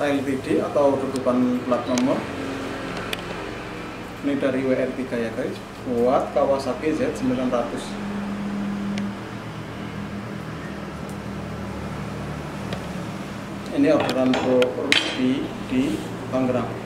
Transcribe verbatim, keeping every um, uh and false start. L B T atau tutupan plat nomor. Ini dari W R tiga ya guys, buat Kawasaki Z sembilan ratus. Ini orderan Pro Ruby di Tangerang.